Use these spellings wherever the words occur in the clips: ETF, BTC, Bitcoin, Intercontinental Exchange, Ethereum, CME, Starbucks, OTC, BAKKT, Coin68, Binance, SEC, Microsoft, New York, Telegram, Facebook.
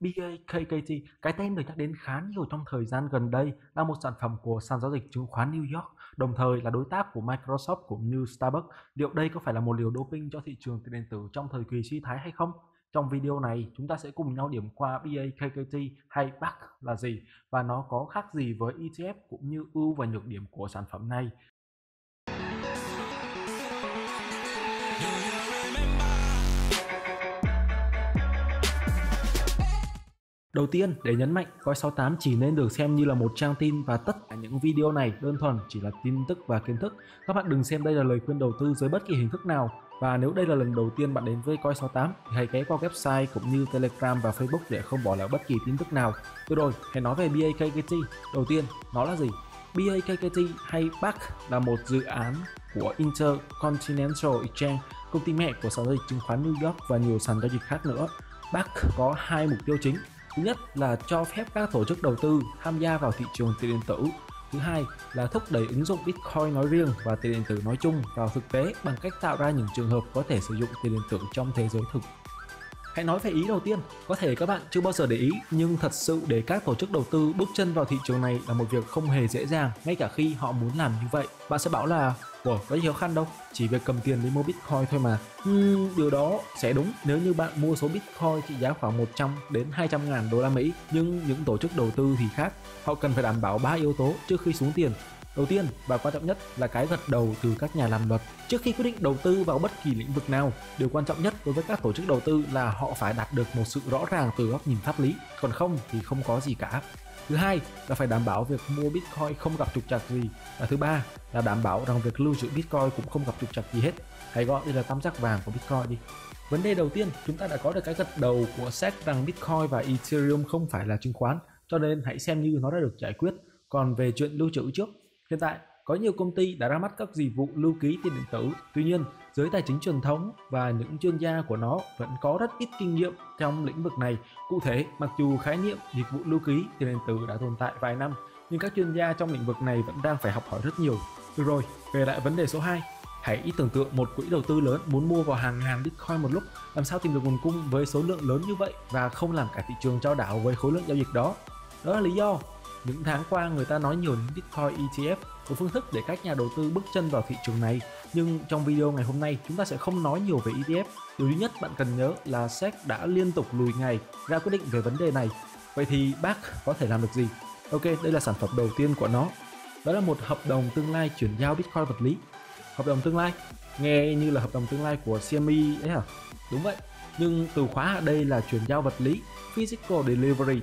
BAKKT, cái tên được nhắc đến khá nhiều trong thời gian gần đây, là một sản phẩm của sàn giao dịch chứng khoán New York, đồng thời là đối tác của Microsoft cũng như Starbucks. Liệu đây có phải là một liều doping cho thị trường tiền điện tử trong thời kỳ suy thoái hay không? Trong video này, chúng ta sẽ cùng nhau điểm qua BAKKT hay BAKKT là gì và nó có khác gì với ETF cũng như ưu và nhược điểm của sản phẩm này. Đầu tiên, để nhấn mạnh, Coin68 chỉ nên được xem như là một trang tin và tất cả những video này đơn thuần chỉ là tin tức và kiến thức. Các bạn đừng xem đây là lời khuyên đầu tư dưới bất kỳ hình thức nào. Và nếu đây là lần đầu tiên bạn đến với Coin68 thì hãy ghé qua website cũng như Telegram và Facebook để không bỏ lỡ bất kỳ tin tức nào. Được rồi, hãy nói về BAKKT. Đầu tiên, nó là gì? BAKKT hay BAKKT là một dự án của Intercontinental Exchange, công ty mẹ của sàn giao dịch chứng khoán New York và nhiều sàn giao dịch khác nữa. BAKKT có hai mục tiêu chính. Thứ nhất là cho phép các tổ chức đầu tư tham gia vào thị trường tiền điện tử. Thứ hai là thúc đẩy ứng dụng Bitcoin nói riêng và tiền điện tử nói chung vào thực tế bằng cách tạo ra những trường hợp có thể sử dụng tiền điện tử trong thế giới thực. Hãy nói về ý đầu tiên. Có thể các bạn chưa bao giờ để ý, nhưng thật sự để các tổ chức đầu tư bước chân vào thị trường này là một việc không hề dễ dàng, ngay cả khi họ muốn làm như vậy. Bạn sẽ bảo là có gì khó khăn đâu, chỉ việc cầm tiền đi mua Bitcoin thôi mà. Điều đó sẽ đúng nếu như bạn mua số Bitcoin trị giá khoảng 100 đến 200 ngàn đô la Mỹ. Nhưng những tổ chức đầu tư thì khác, họ cần phải đảm bảo 3 yếu tố trước khi xuống tiền. Đầu tiên và quan trọng nhất là cái gật đầu từ các nhà làm luật. Trước khi quyết định đầu tư vào bất kỳ lĩnh vực nào, điều quan trọng nhất đối với các tổ chức đầu tư là họ phải đạt được một sự rõ ràng từ góc nhìn pháp lý, còn không thì không có gì cả. Thứ hai là phải đảm bảo việc mua Bitcoin không gặp trục trặc gì. Và thứ ba là đảm bảo rằng việc lưu trữ Bitcoin cũng không gặp trục trặc gì hết. Hãy gọi đây là tam giác vàng của Bitcoin đi. Vấn đề đầu tiên, chúng ta đã có được cái gật đầu của SEC rằng Bitcoin và Ethereum không phải là chứng khoán, cho nên hãy xem như nó đã được giải quyết. Còn về chuyện lưu trữ trước, hiện tại có nhiều công ty đã ra mắt các dịch vụ lưu ký tiền điện tử. Tuy nhiên, giới tài chính truyền thống và những chuyên gia của nó vẫn có rất ít kinh nghiệm trong lĩnh vực này. Cụ thể, mặc dù khái niệm dịch vụ lưu ký tiền điện tử đã tồn tại vài năm, nhưng các chuyên gia trong lĩnh vực này vẫn đang phải học hỏi rất nhiều. Được rồi, về lại vấn đề số 2. Hãy tưởng tượng một quỹ đầu tư lớn muốn mua vào hàng ngàn Bitcoin một lúc, làm sao tìm được nguồn cung với số lượng lớn như vậy và không làm cả thị trường trao đảo với khối lượng giao dịch đó. Đó là lý do những tháng qua người ta nói nhiều đến Bitcoin ETF, một phương thức để các nhà đầu tư bước chân vào thị trường này. Nhưng trong video ngày hôm nay chúng ta sẽ không nói nhiều về ETF. Điều duy nhất bạn cần nhớ là SEC đã liên tục lùi ngày ra quyết định về vấn đề này. Vậy thì BAKKT có thể làm được gì? Ok, đây là sản phẩm đầu tiên của nó. Đó là một hợp đồng tương lai chuyển giao Bitcoin vật lý. Hợp đồng tương lai? Nghe như là hợp đồng tương lai của CME đấy hả? Đúng vậy, nhưng từ khóa ở đây là chuyển giao vật lý, Physical Delivery.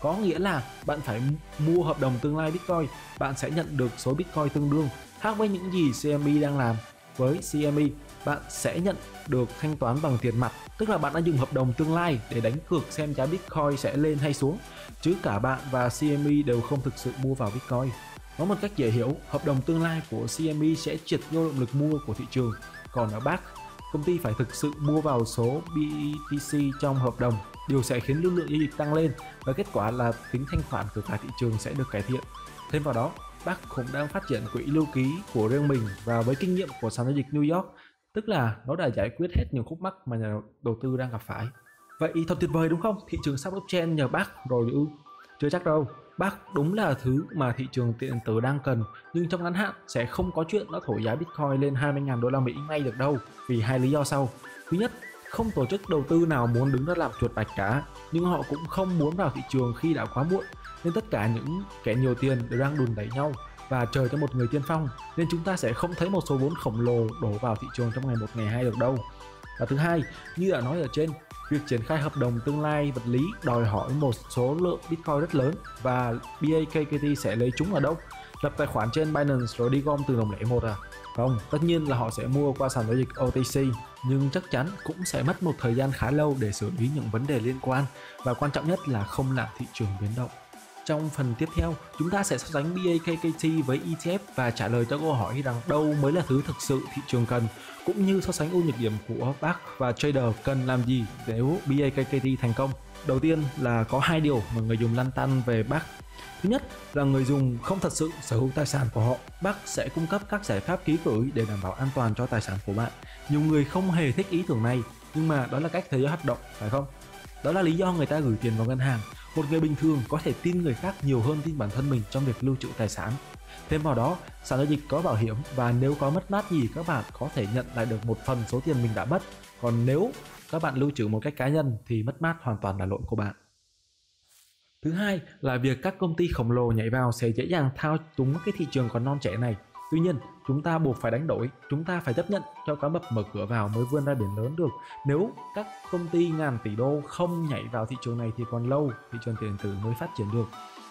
Có nghĩa là bạn phải mua hợp đồng tương lai Bitcoin, bạn sẽ nhận được số Bitcoin tương đương. Khác với những gì CME đang làm, với CME bạn sẽ nhận được thanh toán bằng tiền mặt, tức là bạn đã dùng hợp đồng tương lai để đánh cược xem giá Bitcoin sẽ lên hay xuống, chứ cả bạn và CME đều không thực sự mua vào Bitcoin. Nói một cách dễ hiểu, hợp đồng tương lai của CME sẽ triệt tiêu động lực mua của thị trường, còn ở BAKKT, công ty phải thực sự mua vào số BTC trong hợp đồng. Điều sẽ khiến lưu lượng giao dịch tăng lên và kết quả là tính thanh khoản của cả thị trường sẽ được cải thiện. Thêm vào đó, BAKKT cũng đang phát triển quỹ lưu ký của riêng mình và với kinh nghiệm của sàn giao dịch New York, tức là nó đã giải quyết hết những khúc mắc mà nhà đầu tư đang gặp phải. Vậy thật tuyệt vời đúng không? Thị trường sắp blockchain nhờ BAKKT rồi ư? Chưa chắc đâu. BAKKT đúng là thứ mà thị trường tiền điện tử đang cần, nhưng trong ngắn hạn sẽ không có chuyện nó thổi giá Bitcoin lên 20.000 đô la Mỹ ngay được đâu, vì hai lý do sau. Thứ nhất, không tổ chức đầu tư nào muốn đứng ra làm chuột bạch cả, nhưng họ cũng không muốn vào thị trường khi đã quá muộn, nên tất cả những kẻ nhiều tiền đều đang đùn đẩy nhau và chờ cho một người tiên phong, nên chúng ta sẽ không thấy một số vốn khổng lồ đổ vào thị trường trong ngày một ngày hai được đâu. Và thứ hai, như đã nói ở trên, việc triển khai hợp đồng tương lai vật lý đòi hỏi một số lượng Bitcoin rất lớn và BAKKT sẽ lấy chúng ở đâu? Lập tài khoản trên Binance rồi đi gom từ đồng lẻ một à? Không, tất nhiên là họ sẽ mua qua sàn giao dịch OTC, nhưng chắc chắn cũng sẽ mất một thời gian khá lâu để xử lý những vấn đề liên quan và quan trọng nhất là không làm thị trường biến động. Trong phần tiếp theo, chúng ta sẽ so sánh BAKKT với ETF và trả lời cho câu hỏi rằng đâu mới là thứ thực sự thị trường cần, cũng như so sánh ưu nhược điểm của BAKKT và trader cần làm gì nếu BAKKT thành công. Đầu tiên là có hai điều mà người dùng lăn tăn về BAKKT. Thứ nhất là người dùng không thật sự sở hữu tài sản của họ. BAKKT sẽ cung cấp các giải pháp ký gửi để đảm bảo an toàn cho tài sản của bạn. Nhiều người không hề thích ý tưởng này, nhưng mà đó là cách thế giới hoạt động, phải không? Đó là lý do người ta gửi tiền vào ngân hàng. Một người bình thường có thể tin người khác nhiều hơn tin bản thân mình trong việc lưu trữ tài sản. Thêm vào đó, sàn giao dịch có bảo hiểm và nếu có mất mát gì các bạn có thể nhận lại được một phần số tiền mình đã mất. Còn nếu các bạn lưu trữ một cách cá nhân thì mất mát hoàn toàn là lỗi của bạn. Thứ hai là việc các công ty khổng lồ nhảy vào sẽ dễ dàng thao túng cái thị trường còn non trẻ này. Tuy nhiên, chúng ta buộc phải đánh đổi, chúng ta phải chấp nhận cho cá mập mở cửa vào mới vươn ra biển lớn được. Nếu các công ty ngàn tỷ đô không nhảy vào thị trường này thì còn lâu thị trường tiền điện tử mới phát triển được.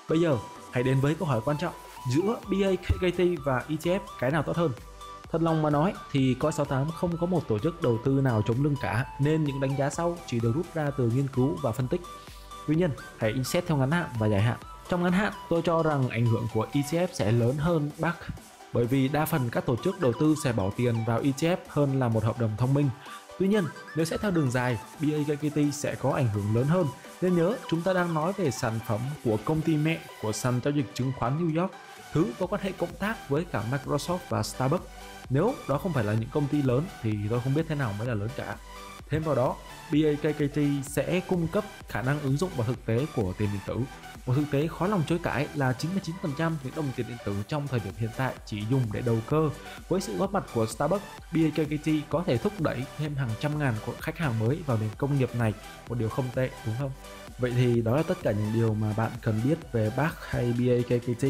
Bây giờ, hãy đến với câu hỏi quan trọng, giữa BAKKT và ETF cái nào tốt hơn? Thật lòng mà nói thì Coin68 không có một tổ chức đầu tư nào chống lưng cả nên những đánh giá sau chỉ được rút ra từ nghiên cứu và phân tích. Tuy nhiên, hãy xét theo ngắn hạn và dài hạn. Trong ngắn hạn, tôi cho rằng ảnh hưởng của ETF sẽ lớn hơn BAKKT bởi vì đa phần các tổ chức đầu tư sẽ bỏ tiền vào ETF hơn là một hợp đồng thông minh. Tuy nhiên, nếu xét theo đường dài, BAKKT sẽ có ảnh hưởng lớn hơn. Nên nhớ, chúng ta đang nói về sản phẩm của công ty mẹ của sàn giao dịch chứng khoán New York, thứ có quan hệ cộng tác với cả Microsoft và Starbucks. Nếu đó không phải là những công ty lớn thì tôi không biết thế nào mới là lớn cả. Thêm vào đó, BAKKT sẽ cung cấp khả năng ứng dụng vào thực tế của tiền điện tử. Một thực tế khó lòng chối cãi là 99% những đồng tiền điện tử trong thời điểm hiện tại chỉ dùng để đầu cơ. Với sự góp mặt của Starbucks, BAKKT có thể thúc đẩy thêm hàng trăm ngàn khách hàng mới vào nền công nghiệp này, một điều không tệ đúng không? Vậy thì đó là tất cả những điều mà bạn cần biết về BAKKT hay BAKKT.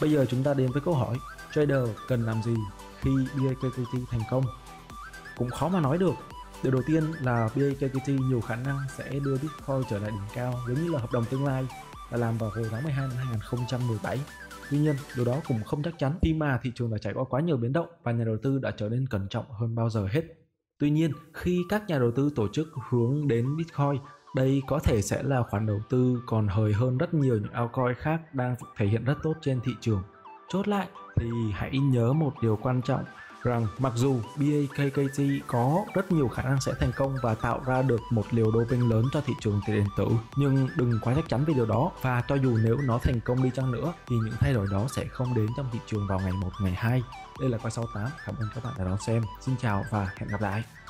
Bây giờ chúng ta đến với câu hỏi, trader cần làm gì khi BAKKT thành công? Cũng khó mà nói được. Điều đầu tiên là BAKKT nhiều khả năng sẽ đưa Bitcoin trở lại đỉnh cao giống như là hợp đồng tương lai đã làm vào hồi tháng 12 năm 2017. Tuy nhiên, điều đó cũng không chắc chắn khi mà thị trường đã trải qua quá nhiều biến động và nhà đầu tư đã trở nên cẩn trọng hơn bao giờ hết. Tuy nhiên, khi các nhà đầu tư tổ chức hướng đến Bitcoin, đây có thể sẽ là khoản đầu tư còn hời hơn rất nhiều những altcoin khác đang thể hiện rất tốt trên thị trường. Chốt lại thì hãy nhớ một điều quan trọng, rằng mặc dù BAKKT có rất nhiều khả năng sẽ thành công và tạo ra được một liều doping lớn cho thị trường tiền điện tử, nhưng đừng quá chắc chắn về điều đó, và cho dù nếu nó thành công đi chăng nữa thì những thay đổi đó sẽ không đến trong thị trường vào ngày 1, ngày 2. Đây là Coin68, cảm ơn các bạn đã đón xem. Xin chào và hẹn gặp lại.